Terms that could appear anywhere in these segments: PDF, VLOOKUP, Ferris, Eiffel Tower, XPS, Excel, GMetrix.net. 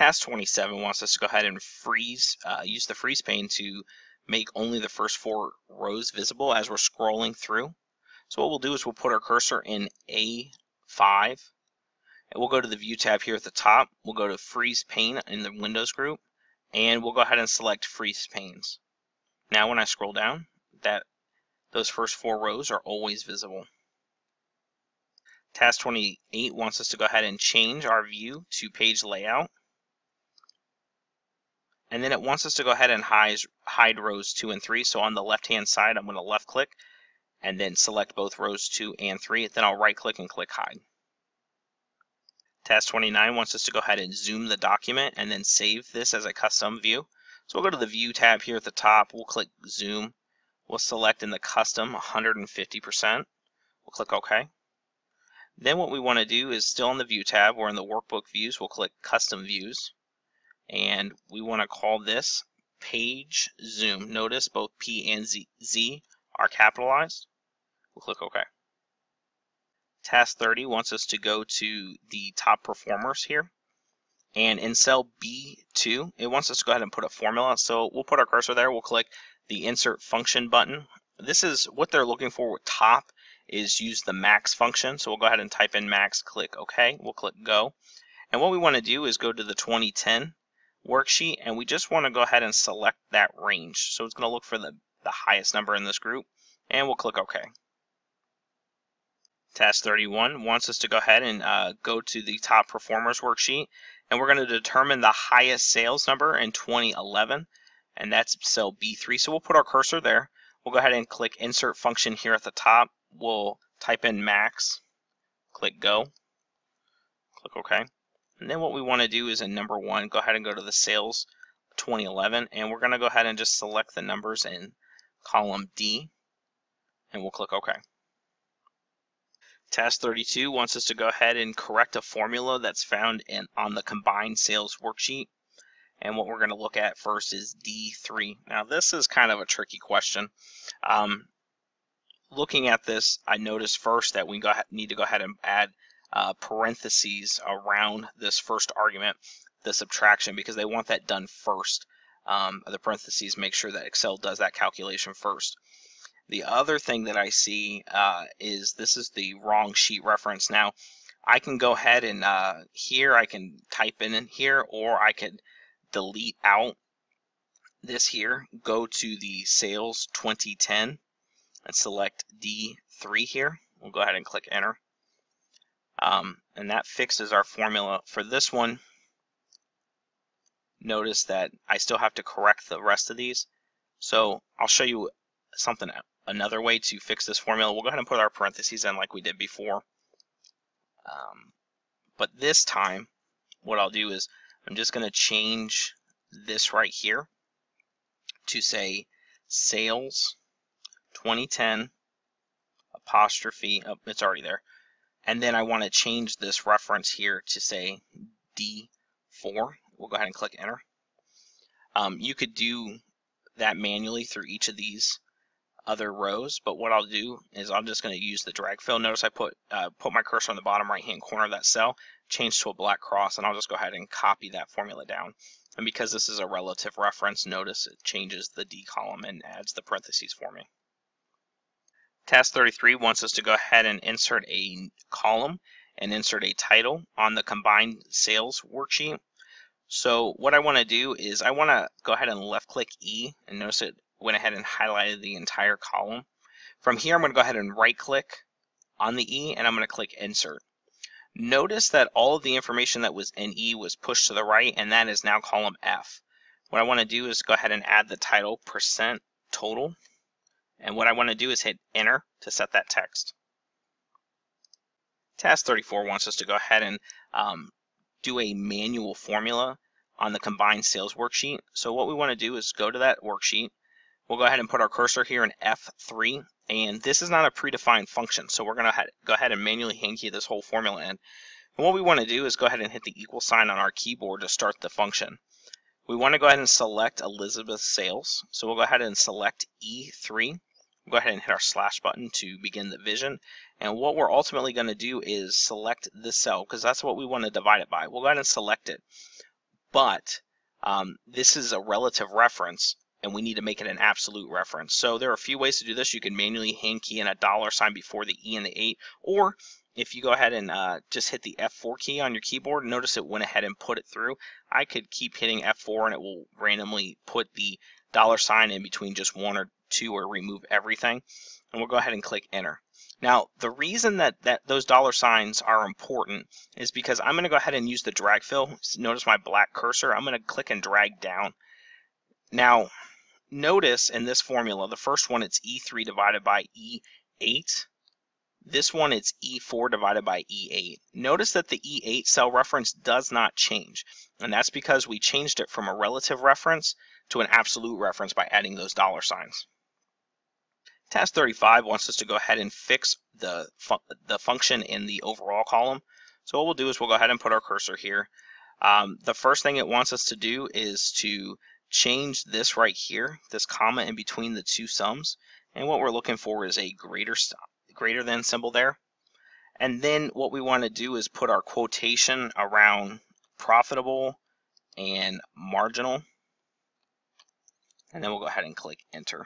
Task 27 wants us to go ahead and freeze, use the freeze pane to make only the first four rows visible as we're scrolling through. So what we'll do is we'll put our cursor in A5, and we'll go to the View tab here at the top. We'll go to Freeze Pane in the Windows group, and we'll go ahead and select Freeze Panes. Now when I scroll down, those first four rows are always visible. Task 28 wants us to go ahead and change our view to page layout. And then it wants us to go ahead and hide rows 2 and 3. So on the left-hand side, I'm going to left-click and then select both rows 2 and 3. Then I'll right-click and click Hide. Task 29 wants us to go ahead and zoom the document and then save this as a custom view. So we'll go to the View tab here at the top. We'll click Zoom. We'll select in the Custom 150%. We'll click OK. Then what we want to do is still on the View tab, we're in the Workbook Views. We'll click Custom Views. And we want to call this Page Zoom. Notice both P and Z are capitalized. We'll click OK. Task 30 wants us to go to the top performers here. And in cell B2, it wants us to go ahead and put a formula. So we'll put our cursor there. We'll click the Insert Function button. This is what they're looking for with top is use the max function. So we'll go ahead and type in max, click OK. We'll click Go. And what we want to do is go to the 2010. Worksheet, and we just want to go ahead and select that range. So it's going to look for the highest number in this group, and we'll click OK. Task 31 wants us to go ahead and go to the top performers worksheet, and we're going to determine the highest sales number in 2011, and that's cell B3. So we'll put our cursor there. We'll go ahead and click Insert Function here at the top. We'll type in max, click Go, click OK. And then what we want to do is in number 1, go ahead and go to the sales 2011, and we're going to go ahead and just select the numbers in column D, and we'll click OK. Task 32 wants us to go ahead and correct a formula that's found on the combined sales worksheet, and what we're going to look at first is D3. Now this is kind of a tricky question. Looking at this, I noticed first that we need to go ahead and add parentheses around this first argument, the subtraction, because they want that done first. The parentheses make sure that Excel does that calculation first. The other thing that I see is this is the wrong sheet reference. Now I can go ahead and here I can type in here, or I could delete out this here, go to the sales 2010 and select D3 here. We'll go ahead and click Enter. And that fixes our formula for this one. Notice that I still have to correct the rest of these. So I'll show you something, another way to fix this formula. We'll go ahead and put our parentheses in like we did before. But this time, what I'll do is I'm just going to change this right here to say sales 2010 apostrophe. Oh, it's already there. And then I want to change this reference here to say D4. We'll go ahead and click Enter. You could do that manually through each of these other rows, but what I'll do is I'm just going to use the drag fill. Notice I put my cursor on the bottom right-hand corner of that cell, change to a black cross, and I'll just go ahead and copy that formula down. And because this is a relative reference, notice it changes the D column and adds the parentheses for me. Task 33 wants us to go ahead and insert a column and insert a title on the combined sales worksheet. So what I want to do is I want to go ahead and left click E, and notice it went ahead and highlighted the entire column. From here I'm going to go ahead and right click on the E and I'm going to click Insert. Notice that all of the information that was in E was pushed to the right, and that is now column F. What I want to do is go ahead and add the title %total. And what I want to do is hit Enter to set that text. Task 34 wants us to go ahead and do a manual formula on the combined sales worksheet. So what we want to do is go to that worksheet. We'll go ahead and put our cursor here in F3. And this is not a predefined function, so we're going to go ahead and manually hand key this whole formula in. And what we want to do is go ahead and hit the equal sign on our keyboard to start the function. We want to go ahead and select Elizabeth Sales. So we'll go ahead and select E3. Go ahead and hit our slash button to begin the vision, and what we're ultimately going to do is select this cell because that's what we want to divide it by. We'll go ahead and select it, but this is a relative reference, and we need to make it an absolute reference. So there are a few ways to do this. You can manually hand key in a $ sign before the E and the 8, or if you go ahead and just hit the F4 key on your keyboard, notice it went ahead and put it through. I could keep hitting F4 and it will randomly put the $ sign in between just one or two, or remove everything. And we'll go ahead and click enter. Now, the reason that those $ signs are important is because I'm going to go ahead and use the drag fill. Notice my black cursor. I'm going to click and drag down. Now, notice in this formula, the first one, it's E3 divided by E8. This one, it's E4 divided by E8. Notice that the E8 cell reference does not change, and that's because we changed it from a relative reference to an absolute reference by adding those $ signs. Task 35 wants us to go ahead and fix the function in the overall column. So what we'll do is we'll go ahead and put our cursor here. The first thing it wants us to do is to change this right here, this comma in between the two sums, and what we're looking for is a greater than symbol there. And then what we want to do is put our quotation around profitable and marginal, and then we'll go ahead and click enter.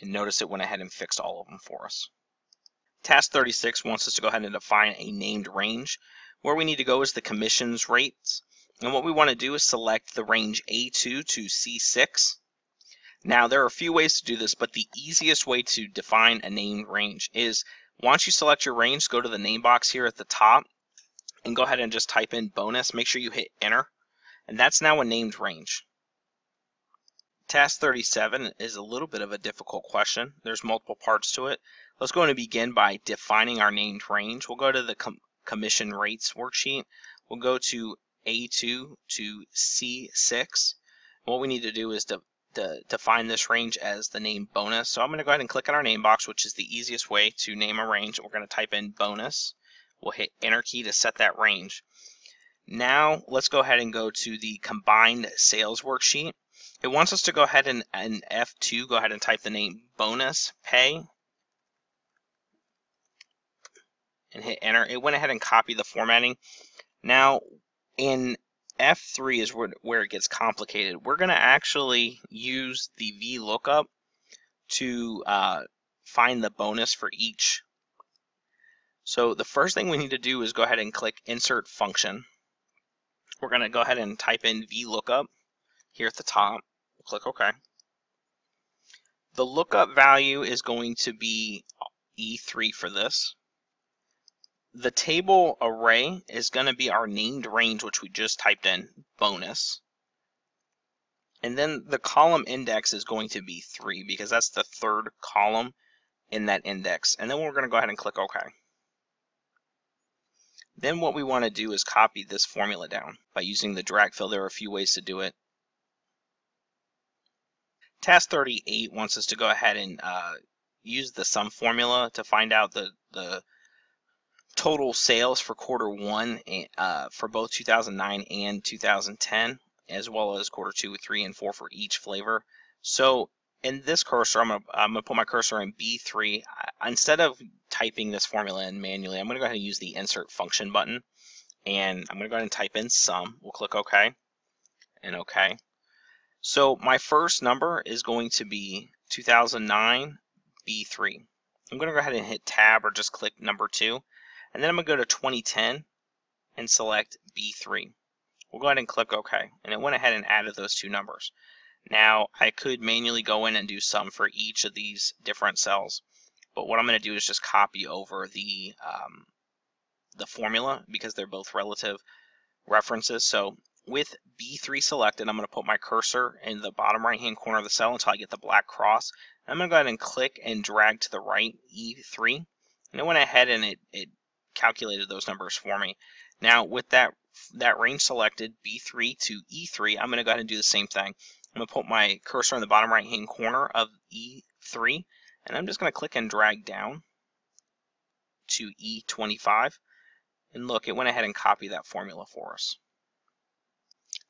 And notice it went ahead and fixed all of them for us. Task 36 wants us to go ahead and define a named range. Where we need to go is the commissions rates, and what we want to do is select the range A2 to C6. Now, there are a few ways to do this, but the easiest way to define a named range is, once you select your range, go to the name box here at the top and go ahead and just type in bonus. Make sure you hit enter, and that's now a named range. Task 37 is a little bit of a difficult question. There's multiple parts to it. Let's go and begin by defining our named range. We'll go to the commission rates worksheet. We'll go to A2 to C6. What we need to do is define this range as the name bonus. So I'm going to go ahead and click on our name box, which is the easiest way to name a range. We're going to type in bonus. We'll hit enter key to set that range. Now let's go ahead and go to the combined sales worksheet. It wants us to go ahead and in F2, go ahead and type the name bonus pay and hit enter. It went ahead and copied the formatting. Now in F3 is where it gets complicated. We're going to actually use the VLOOKUP to find the bonus for each. So the first thing we need to do is go ahead and click Insert Function. We're going to go ahead and type in VLOOKUP here at the top. We'll click OK. The lookup value is going to be E3 for this. The table array is going to be our named range, which we just typed in, bonus. And then the column index is going to be 3, because that's the third column in that index. And then we're going to go ahead and click OK. Then what we want to do is copy this formula down by using the drag fill. There are a few ways to do it. Task 38 wants us to go ahead and use the sum formula to find out the total sales for quarter one for both 2009 and 2010, as well as quarter 2, 3, and 4 for each flavor. So in this cursor, I'm gonna put my cursor in B3. Instead of typing this formula in manually, I'm gonna go ahead and use the insert function button, and I'm gonna go ahead and type in sum. We'll click OK and OK. So my first number is going to be 2009 B3. I'm gonna go ahead and hit tab or just click number 2. And then I'm going to go to 2010 and select B3. We'll go ahead and click OK. And it went ahead and added those two numbers. Now, I could manually go in and do sum for each of these different cells, but what I'm going to do is just copy over the formula, because they're both relative references. So with B3 selected, I'm going to put my cursor in the bottom right-hand corner of the cell until I get the black cross. I'm going to go ahead and click and drag to the right E3. And it went ahead and it calculated those numbers for me. Now with that range selected, B3 to E3, I'm going to go ahead and do the same thing. I'm going to put my cursor in the bottom right hand corner of E3, and I'm just going to click and drag down to E25, and look, it went ahead and copied that formula for us.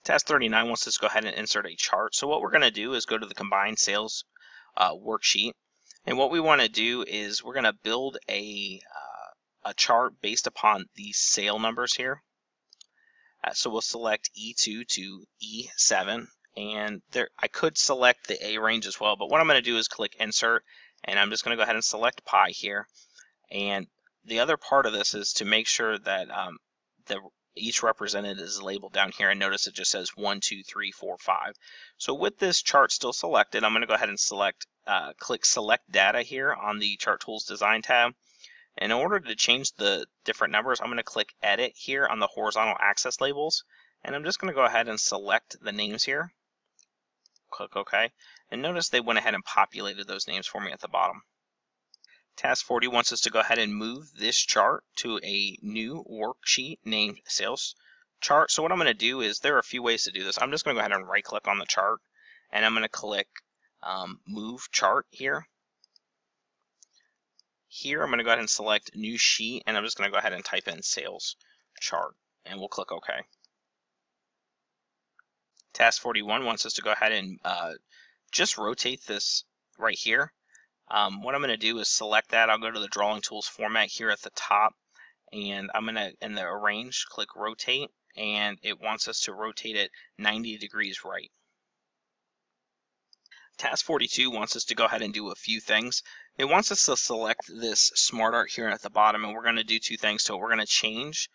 Task 39 wants us to go ahead and insert a chart. So what we're going to do is go to the combined sales worksheet, and what we want to do is we're going to build a chart based upon these sale numbers here. So we'll select E2 to E7, and there I could select the A range as well, but what I'm going to do is click insert, and I'm just going to go ahead and select pi here. And the other part of this is to make sure that each represented is labeled down here, and notice it just says 1, 2, 3, 4, 5. So with this chart still selected, I'm going to go ahead and select, click select data here on the chart tools design tab. In order to change the different numbers, I'm going to click edit here on the horizontal axis labels, and I'm just going to go ahead and select the names here. Click OK, and notice they went ahead and populated those names for me at the bottom. Task 40 wants us to go ahead and move this chart to a new worksheet named sales chart. So what I'm going to do is, there are a few ways to do this. I'm just going to go ahead and right click on the chart, and I'm going to click move chart here. Here I'm going to go ahead and select new sheet, and I'm just going to go ahead and type in sales chart, and we'll click OK. Task 41 wants us to go ahead and just rotate this right here. What I'm going to do is select that. I'll go to the drawing tools format here at the top, and I'm going to, in the arrange, click rotate, and it wants us to rotate it 90 degrees right. Task 42 wants us to go ahead and do a few things. It wants us to select this smart art here at the bottom, and we're going to do two things to it. We're going to change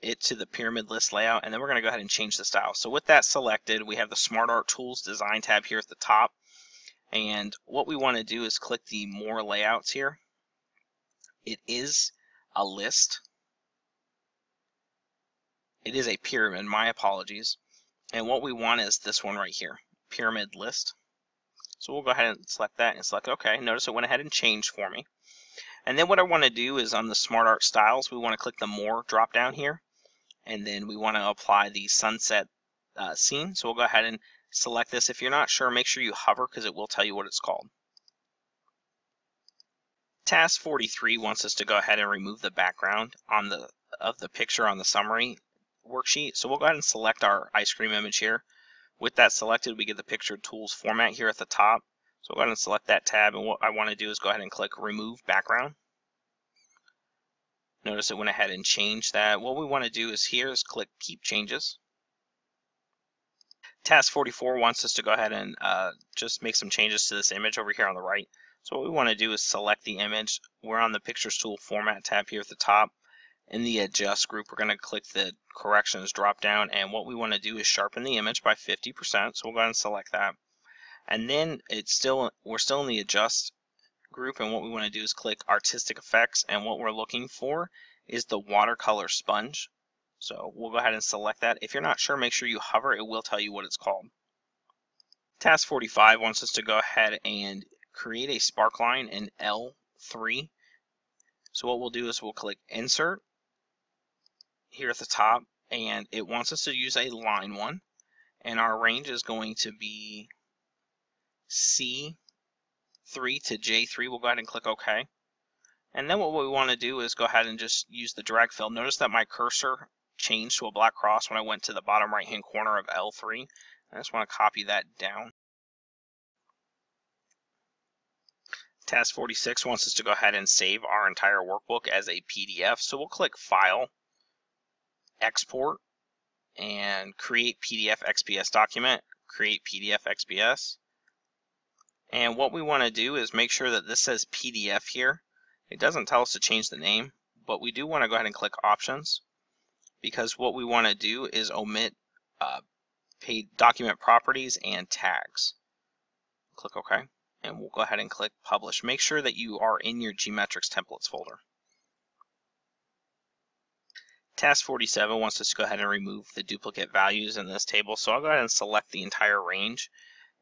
it to the pyramid list layout, and then we're going to go ahead and change the style. So with that selected, we have the smart art tools design tab here at the top. And what we want to do is click the More Layouts here. It is a list. It is a pyramid, my apologies. And what we want is this one right here, Pyramid List. So we'll go ahead and select that and select OK. Notice it went ahead and changed for me. And then what I want to do is, on the Smart Art Styles, we want to click the More drop down here. And then we want to apply the Sunset Scene. So we'll go ahead and select this. If you're not sure, make sure you hover, because it will tell you what it's called. Task 43 wants us to go ahead and remove the background on the picture on the summary worksheet. So we'll go ahead and select our ice cream image here. With that selected, we get the picture tools format here at the top. So we'll go ahead and select that tab, and what I want to do is go ahead and click remove background. Notice it went ahead and changed that. What we want to do is here is click keep changes. Task 44 wants us to go ahead and just make some changes to this image over here on the right. So what we want to do is select the image. We're on the Pictures Tool Format tab here at the top. In the Adjust group, we're going to click the Corrections drop down, and what we want to do is sharpen the image by 50%. So we'll go ahead and select that. And then we're still in the Adjust group, and what we want to do is click Artistic Effects, and what we're looking for is the watercolor sponge. So we'll go ahead and select that. If you're not sure, make sure you hover. It will tell you what it's called. Task 45 wants us to go ahead and create a sparkline in L3. So what we'll do is we'll click Insert here at the top, and it wants us to use a line one. And our range is going to be C3 to J3. We'll go ahead and click OK. And then what we want to do is go ahead and just use the drag fill. Notice that my cursor changed to a black cross when I went to the bottom right hand corner of L3. I just want to copy that down. Task 46 wants us to go ahead and save our entire workbook as a PDF. So we'll click File, Export, and Create PDF XPS Document, Create PDF XPS. And what we want to do is make sure that this says PDF here. It doesn't tell us to change the name, but we do want to go ahead and click Options, because what we want to do is omit paid document properties and tags. Click OK, and we'll go ahead and click Publish. Make sure that you are in your GMetrix templates folder. Task 47 wants us to go ahead and remove the duplicate values in this table, so I'll go ahead and select the entire range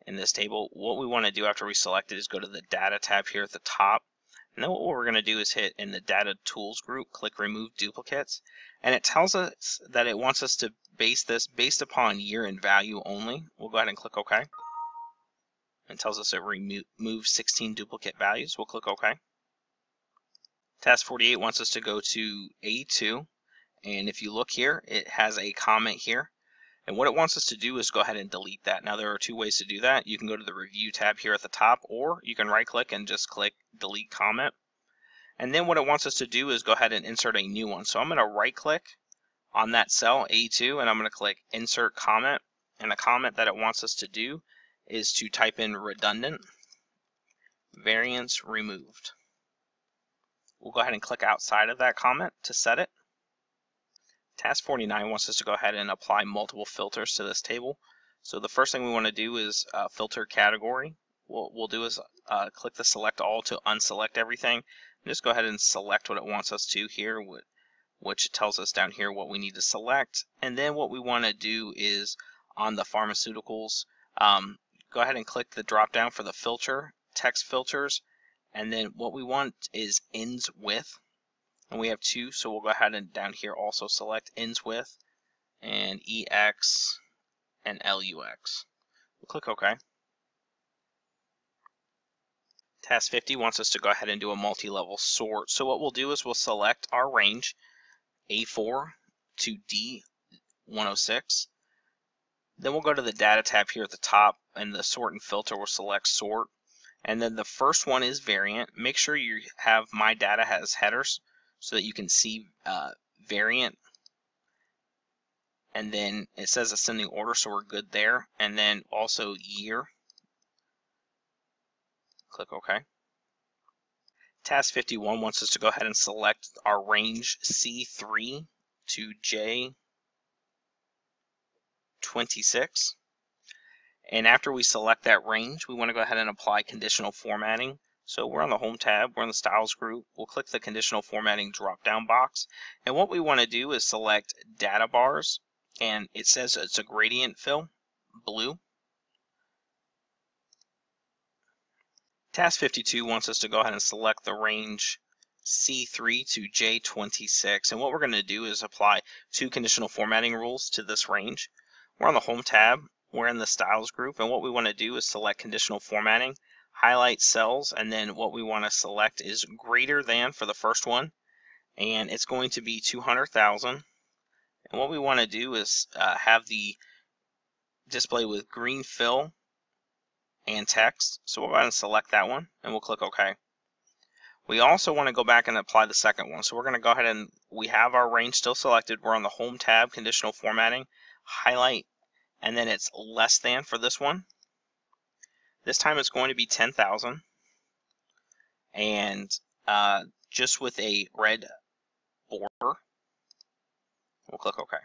in this table. What we want to do after we select it is go to the Data tab here at the top. And then what we're going to do is hit in the Data Tools group, click Remove Duplicates, and it tells us that it wants us to base this based upon year and value only. We'll go ahead and click OK. It tells us it removed 16 duplicate values. We'll click OK. Task 48 wants us to go to A2, and if you look here, it has a comment here. And what it wants us to do is go ahead and delete that. Now there are two ways to do that. You can go to the Review tab here at the top, or you can right click and just click Delete Comment. And then what it wants us to do is go ahead and insert a new one. So I'm going to right click on that cell, A2, and I'm going to click Insert Comment. And the comment that it wants us to do is to type in redundant variance removed. We'll go ahead and click outside of that comment to set it. Task 49 wants us to go ahead and apply multiple filters to this table. So the first thing we want to do is filter category. What we'll do is click the select all to unselect everything. And just go ahead and select what it wants us to here, which tells us down here what we need to select. And then what we want to do is on the pharmaceuticals, go ahead and click the drop down for the filter, text filters. And then what we want is ends with. And we have two, so we'll go ahead and down here also select ends with and EX and LUX. We'll click OK. Task 50 wants us to go ahead and do a multi-level sort. So what we'll do is we'll select our range A4 to D106. Then we'll go to the data tab here at the top, and the sort and filter will select sort. And then the first one is variant. Make sure you have my data has headers so that you can see variant. And then it says ascending order, so we're good there. And then also year. Click OK. Task 51 wants us to go ahead and select our range C3 to J26. And after we select that range, we want to go ahead and apply conditional formatting. So we're on the Home tab, we're in the Styles group. We'll click the conditional formatting drop-down box. And what we want to do is select data bars. And it says it's a gradient fill, blue. Task 52 wants us to go ahead and select the range C3 to J26. And what we're going to do is apply two conditional formatting rules to this range. We're on the Home tab, we're in the Styles group, and what we want to do is select conditional formatting, highlight cells, and then what we want to select is greater than for the first one, and it's going to be 200,000. And what we want to do is have the display with green fill and text. So we'll go ahead and select that one, and we'll click OK. We also want to go back and apply the second one. So we're going to go ahead and we have our range still selected. We're on the Home tab, conditional formatting, highlight, and then it's less than for this one. This time it's going to be 10,000, and just with a red border. We'll click OK.